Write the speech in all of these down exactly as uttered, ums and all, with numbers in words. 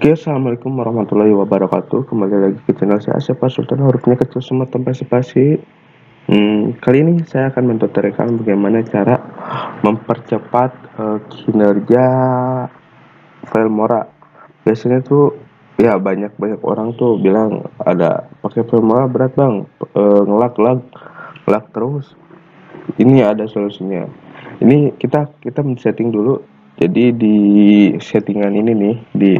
Oke, assalamualaikum warahmatullahi wabarakatuh. Kembali lagi ke channel saya Asep Sultan, hurufnya kecil semua tanpa spasi. Hmm, kali ini saya akan mentutorialkan bagaimana cara mempercepat uh, kinerja Filmora. Biasanya tuh ya banyak banyak orang tuh bilang ada pakai Filmora berat bang, uh, ngelag lag lag terus. Ini ada solusinya. Ini kita kita men-setting dulu. Jadi di settingan ini nih, di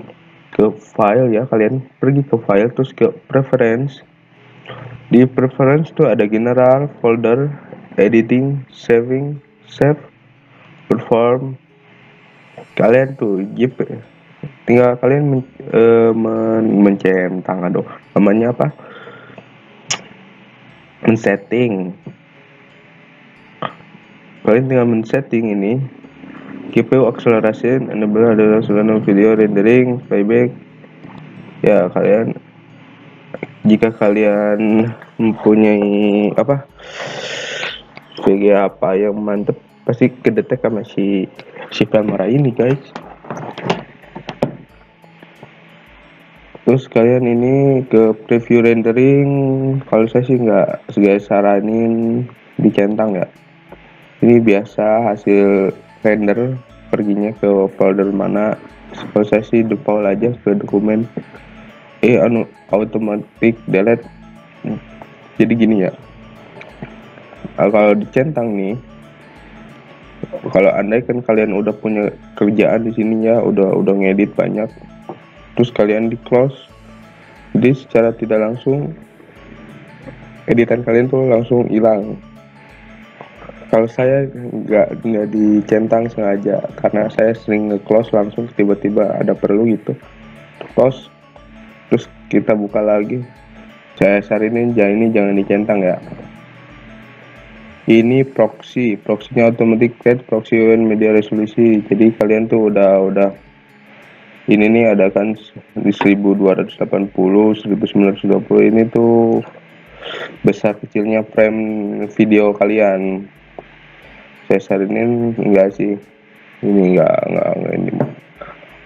ke file ya, kalian pergi ke file terus ke preference. Di preference tuh ada general, folder, editing, saving, save, perform. Kalian tuh zip, tinggal kalian men, uh, men mencet tangan dong. Namanya apa? Men-setting. Kalian tinggal men-setting ini. G P U acceleration, enable adalah seluruh video rendering, playback. Ya kalian, jika kalian mempunyai apa V G A apa yang mantep, pasti kedetek sama si si Filmora ini guys. Terus kalian ini ke preview rendering, kalau saya sih nggak segala saranin dicentang ya. Ini biasa hasil render perginya ke folder mana, prosesi default aja ke dokumen eh anu automatic delete. Jadi gini ya, kalau dicentang nih, kalau andai kan kalian udah punya kerjaan di sini ya, udah udah ngedit banyak, terus kalian di close, jadi secara tidak langsung editan kalian tuh langsung hilang. Kalau saya nggak nggak dicentang sengaja, karena saya sering nge-close langsung tiba-tiba ada perlu gitu, close terus kita buka lagi. Saya saranin jangan ini jangan dicentang ya. Ini proxy, proxynya automatic create proxy event media resolusi. Jadi kalian tuh udah udah ini nih ada kan di seribu dua ratus delapan puluh, seribu sembilan ratus dua puluh, ini tuh besar kecilnya frame video kalian. Saya sarinin enggak sih, ini enggak enggak enggak ini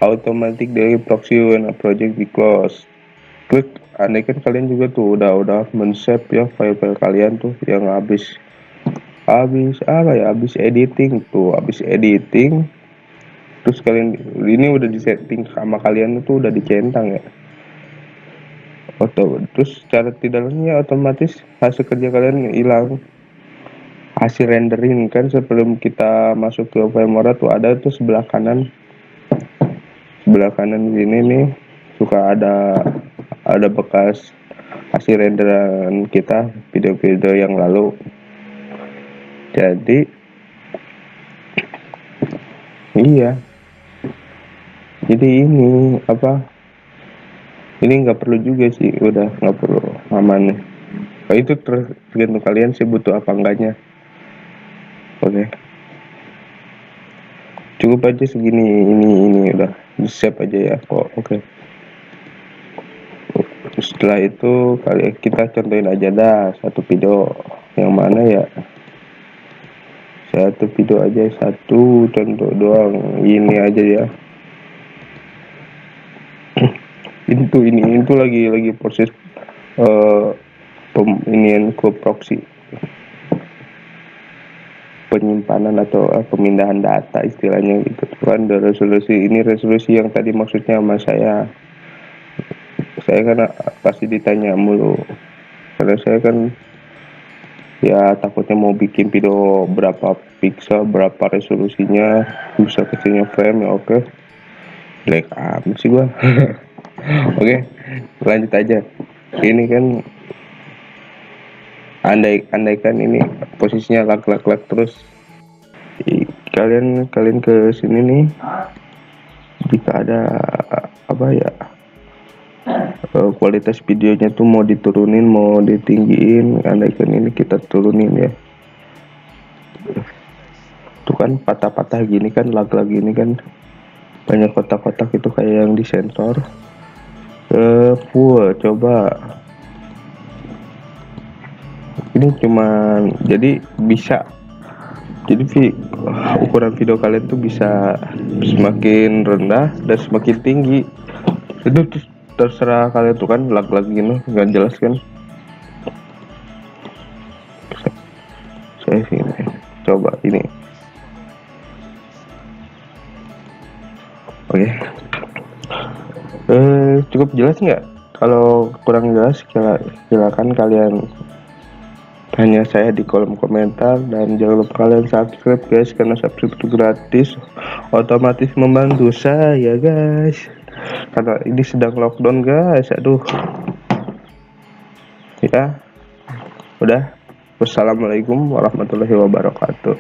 automatic dari proxy when a project di close. Klik, andai kan kalian juga tuh udah udah men-save ya file-file kalian tuh yang habis habis apa ya, habis editing tuh, habis editing terus kalian ini udah disetting sama kalian tuh udah dicentang ya. Atau terus secara tidak langsungnya otomatis hasil kerja kalian hilang. Hasil rendering kan sebelum kita masuk ke Filmora tuh ada tuh sebelah kanan, sebelah kanan sini nih suka ada ada bekas hasil renderan kita video-video yang lalu. Jadi iya, jadi ini apa, ini nggak perlu juga sih, udah nggak perlu, aman. Nah, itu tergantung kalian sih butuh apa enggaknya. Oke, cukup aja segini, ini ini udah di save aja ya kok. Oke, setelah itu kali kita contohin aja dah satu video, yang mana ya satu video aja, satu contoh doang ini aja ya. itu ini itu lagi lagi proses uh, peminian ke proxy, penyimpanan atau uh, pemindahan data istilahnya gitu kan. Dari resolusi ini, resolusi yang tadi maksudnya sama saya saya kan pasti ditanya mulu, karena saya kan ya takutnya mau bikin video berapa pixel, berapa resolusinya, bisa kecilnya frame ya. Oke, like amat sih gua. Oke, lanjut aja. Ini kan andai andaikan ini posisinya lag-lag-lag terus, kalian kalian ke sini nih, jika ada apa ya kualitas videonya tuh mau diturunin mau ditinggiin, andaikan ini kita turunin ya, tuh kan patah-patah gini kan, lag-lag gini kan, banyak kotak-kotak itu kayak yang disensor. Eh full coba. Ini cuman jadi bisa, jadi vi, ukuran video kalian tuh bisa semakin rendah dan semakin tinggi. Itu terserah kalian tuh kan, laki-laki gitu nggak jelas kan. Saya sini coba ini. Oke, okay. eh, cukup jelas nggak? Kalau kurang jelas silakan kalian tanya saya di kolom komentar, dan jangan lupa kalian subscribe guys, karena subscribe itu gratis, otomatis membantu saya guys, karena ini sedang lockdown guys. Aduh ya udah, wassalamualaikum warahmatullahi wabarakatuh.